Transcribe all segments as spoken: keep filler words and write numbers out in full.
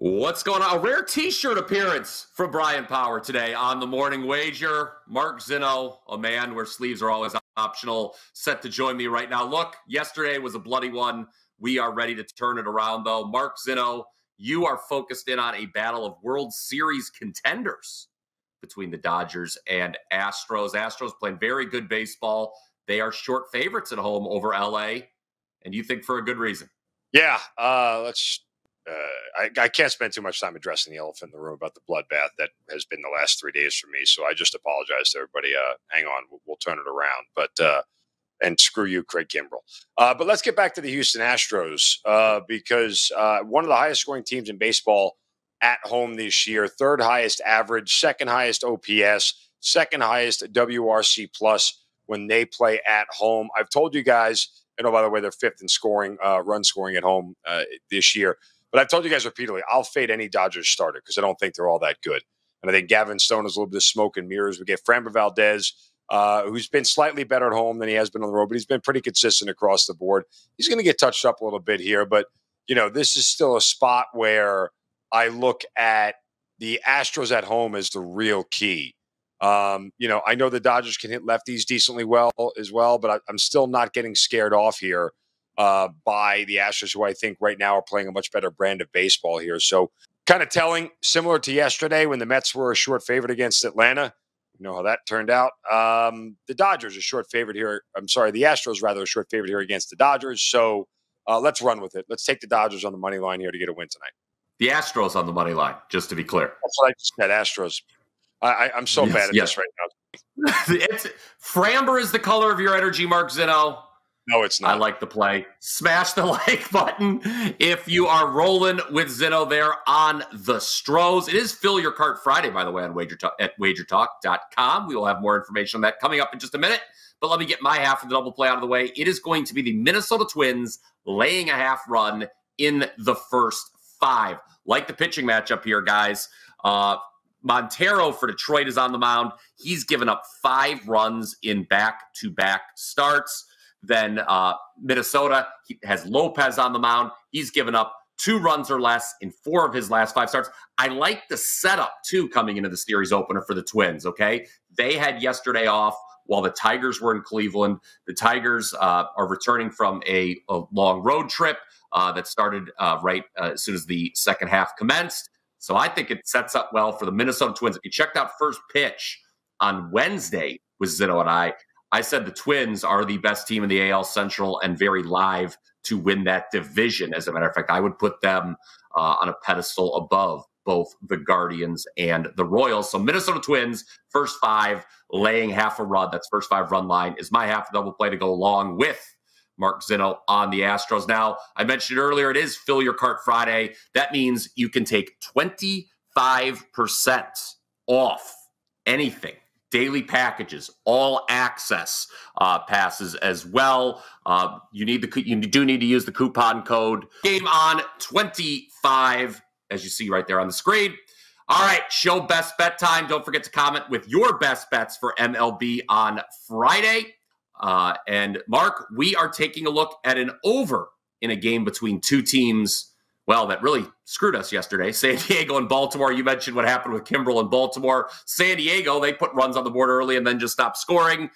What's going on? A rare t-shirt appearance from Bryan Power today on The Morning Wager. Mark Zinno, a man where sleeves are always optional, set to join me right now. Look, yesterday was a bloody one. We are ready to turn it around, though. Mark Zinno, you are focused in on a battle of World Series contenders between the Dodgers and Astros. Astros playing very good baseball. They are short favorites at home over L A, and you think for a good reason. Yeah, uh, let's. Uh, I, I can't spend too much time addressing the elephant in the room about the bloodbath that has been the last three days for me. So I just apologize to everybody. Uh, hang on, we'll, we'll turn it around. But uh, and screw you, Craig Kimbrell. Uh, but let's get back to the Houston Astros uh, because uh, one of the highest scoring teams in baseball at home this year, third highest average, second highest O P S, second highest W R C plus when they play at home. I've told you guys, and oh, by the way, they're fifth in scoring, uh, run scoring at home uh, this year. But I've told you guys repeatedly, I'll fade any Dodgers starter because I don't think they're all that good. And I think Gavin Stone is a little bit of smoke and mirrors. We get Framber Valdez, uh, who's been slightly better at home than he has been on the road, but he's been pretty consistent across the board. He's going to get touched up a little bit here. But, you know, this is still a spot where I look at the Astros at home as the real key. Um, you know, I know the Dodgers can hit lefties decently well as well, but I, I'm still not getting scared off here. Uh, by the Astros, who I think right now are playing a much better brand of baseball here. So kind of telling, similar to yesterday when the Mets were a short favorite against Atlanta. You know how that turned out. Um, the Dodgers are short favorite here. I'm sorry, the Astros rather are short favorite here against the Dodgers. So uh, let's run with it. Let's take the Dodgers on the money line here to get a win tonight. The Astros on the money line, just to be clear. That's what I just said, Astros. I, I, I'm so yes, bad at yes. this right now. It's, Framber is the color of your energy, Mark Zinno. No, it's not. I like the play. Smash the like button if you are rolling with Zinno there on the Stros. It is Fill Your Cart Friday, by the way, on Wager Talk, at wager talk dot com. We will have more information on that coming up in just a minute. But let me get my half of the double play out of the way. It is going to be the Minnesota Twins laying a half run in the first five. Like the pitching matchup here, guys. Uh, Montero for Detroit is on the mound. He's given up five runs in back-to-back starts. Then uh, Minnesota he has Lopez on the mound. He's given up two runs or less in four of his last five starts. I like the setup, too, coming into the series opener for the Twins, okay? They had yesterday off while the Tigers were in Cleveland. The Tigers uh, are returning from a, a long road trip uh, that started uh, right uh, as soon as the second half commenced. So I think it sets up well for the Minnesota Twins. If you checked out First Pitch on Wednesday with Zinno and I, I said the Twins are the best team in the A L Central and very live to win that division. As a matter of fact, I would put them uh, on a pedestal above both the Guardians and the Royals. So Minnesota Twins, first five, laying half a run. That's first five run line is my half double play to go along with Mark Zinno on the Astros. Now, I mentioned earlier, it is Fill Your Cart Friday. That means you can take twenty-five percent off anything. Daily packages, all access uh, passes as well. Uh, you need the you do need to use the coupon code game on twenty-five, as you see right there on the screen. All right, show best bet time. Don't forget to comment with your best bets for M L B on Friday. Uh, and Mark, we are taking a look at an over in a game between two teams. Well, that really screwed us yesterday. San Diego and Baltimore. You mentioned what happened with Kimbrell and Baltimore. San Diego, they put runs on the board early and then just stopped scoring.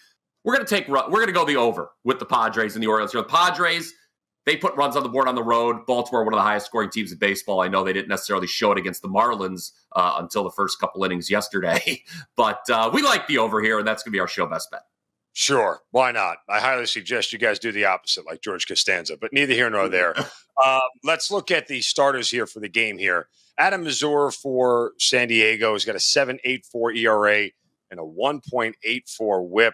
We're going to take we're going to go the over with the Padres and the Orioles here. The Padres, they put runs on the board on the road. Baltimore, one of the highest scoring teams in baseball. I know they didn't necessarily show it against the Marlins uh, until the first couple innings yesterday. But uh, we like the over here, and that's going to be our show best bet. Sure. Why not? I highly suggest you guys do the opposite like George Costanza, but neither here nor there. Uh, let's look at the starters here for the game here. Adam Mazur for San Diego has got a seven eighty-four E R A and a one point eight four whip.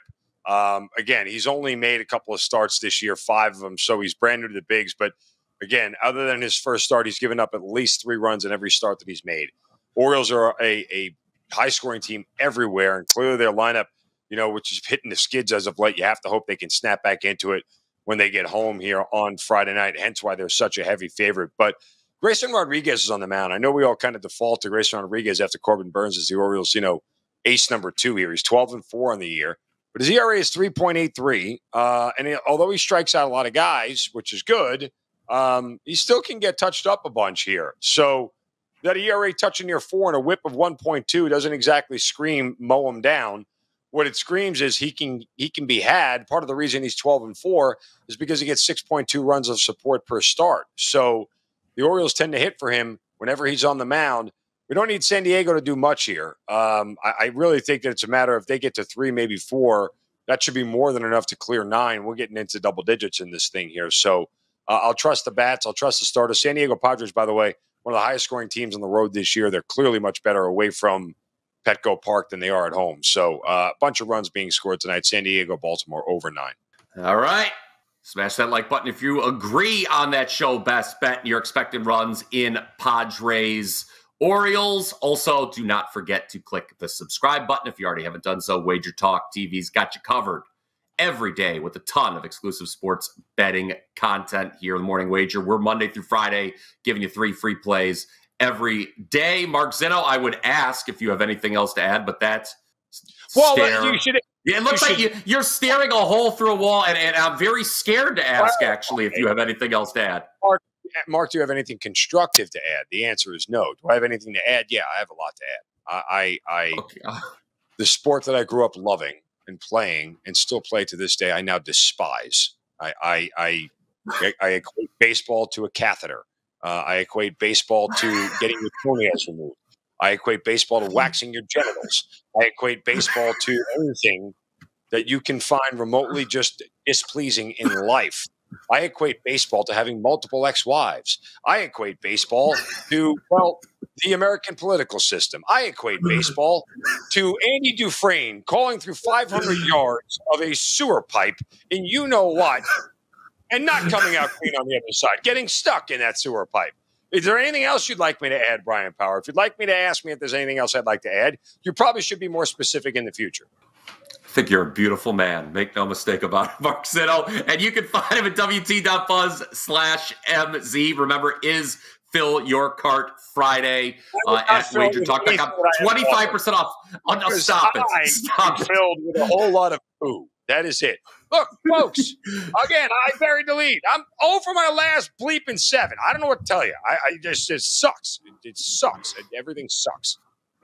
Um, again, he's only made a couple of starts this year, five of them, so he's brand new to the bigs. But again, other than his first start, he's given up at least three runs in every start that he's made. Orioles are a, a high-scoring team everywhere, and clearly their lineup, you know, which is hitting the skids as of late. You have to hope they can snap back into it when they get home here on Friday night, hence why they're such a heavy favorite. But Grayson Rodriguez is on the mound. I know we all kind of default to Grayson Rodriguez after Corbin Burns is the Orioles, you know, ace number two here. He's twelve and four on the year, but his E R A is three point eight three. Uh, and he, although he strikes out a lot of guys, which is good, um, he still can get touched up a bunch here. So that E R A touching near four and a whip of one point two doesn't exactly scream mow him down. What it screams is he can he can be had. Part of the reason he's twelve and four is because he gets six point two runs of support per start. So the Orioles tend to hit for him whenever he's on the mound. We don't need San Diego to do much here. Um, I, I really think that it's a matter of if they get to three, maybe four, that should be more than enough to clear nine. We're getting into double digits in this thing here. So uh, I'll trust the bats. I'll trust the starters. San Diego Padres, by the way, one of the highest scoring teams on the road this year. They're clearly much better away from Petco Park than they are at home. So uh, a bunch of runs being scored tonight. San Diego, Baltimore, over nine. All right. Smash that like button if you agree on that show best bet and you're expecting runs in Padres, Orioles. Also, do not forget to click the subscribe button if you already haven't done so. Wager Talk T V's got you covered every day with a ton of exclusive sports betting content here in The Morning Wager. We're Monday through Friday giving you three free plays every day. Mark Zinno, I would ask if you have anything else to add, but that's well, stare. You should. Yeah, it looks you like you, you're staring a hole through a wall, and, and I'm very scared to ask actually if you have anything else to add. Mark, Mark, do you have anything constructive to add? The answer is no. Do I have anything to add? Yeah, I have a lot to add. I, I, I okay. The sport that I grew up loving and playing, and still play to this day, I now despise. I, I, I, I, I equate baseball to a catheter. Uh, I equate baseball to getting your corneas removed. I equate baseball to waxing your genitals. I equate baseball to anything that you can find remotely just displeasing in life. I equate baseball to having multiple ex-wives. I equate baseball to, well, the American political system. I equate baseball to Andy Dufresne calling through five hundred yards of a sewer pipe and you know what, and not coming out clean on the other side, getting stuck in that sewer pipe. Is there anything else you'd like me to add, Bryan Power? If you'd like me to ask me if there's anything else I'd like to add, you probably should be more specific in the future. I think you're a beautiful man. Make no mistake about it, Mark Zinno. And you can find him at W T dot buzz slash M Z. Remember, is Fill Your Cart Friday uh, at wager talk dot com. twenty-five percent off. Oh, no, stop it. Stop it. Filled with a whole lot of poo. That is it. Look, folks, again, I buried the lead. I'm over my last bleep in seven. I don't know what to tell you. I, I just, it sucks. It, it sucks. Everything sucks.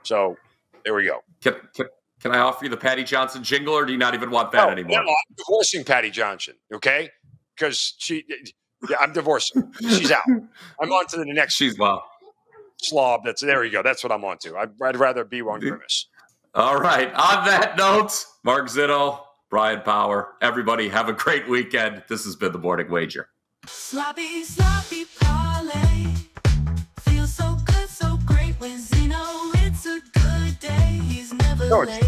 So there we go. Can, can, can I offer you the Patty Johnson jingle, or do you not even want that no, anymore? No, I'm divorcing Patty Johnson, okay? Because she, yeah, I'm divorcing. She's out. I'm on to the next She's wow. slob. That's, there we go. That's what I'm on to. I'd, I'd rather be one Grimace. All right. On that note, Mark Zinno, Bryan Power, everybody have a great weekend. This has been The Morning Wager. Sloppy, sloppy parlay. Feels so good, so great when Zinno, it's a good day. He's never no, late.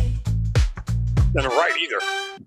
Doesn't right either.